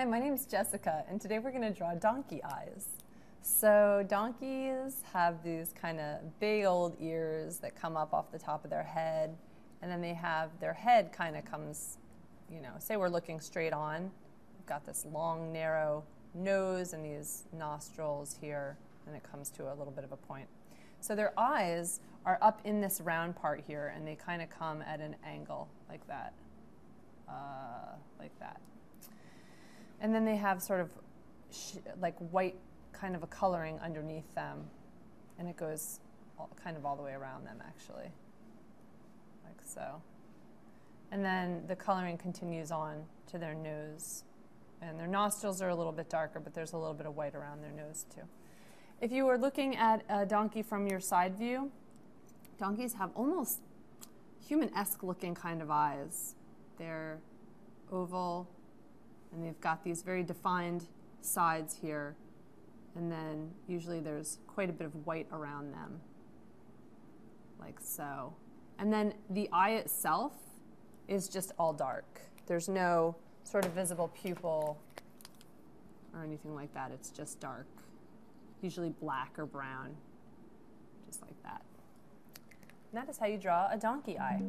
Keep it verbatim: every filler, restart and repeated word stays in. Hi, my name is Jessica, and today we're going to draw donkey eyes. So donkeys have these kind of big old ears that come up off the top of their head, and then they have their head kind of comes, you know, say we're looking straight on. We've got this long, narrow nose and these nostrils here, and it comes to a little bit of a point. So their eyes are up in this round part here, and they kind of come at an angle like that, uh, like that. And then they have sort of sh like white kind of a coloring underneath them, and it goes all, kind of all the way around them, actually, like so. And then the coloring continues on to their nose, and their nostrils are a little bit darker, but there's a little bit of white around their nose too. If you were looking at a donkey from your side view, donkeys have almost human-esque looking kind of eyes. They're oval, and they've got these very defined sides here, and then usually there's quite a bit of white around them, like so. And then the eye itself is just all dark. There's no sort of visible pupil or anything like that. It's just dark, usually black or brown, just like that. And that is how you draw a donkey eye.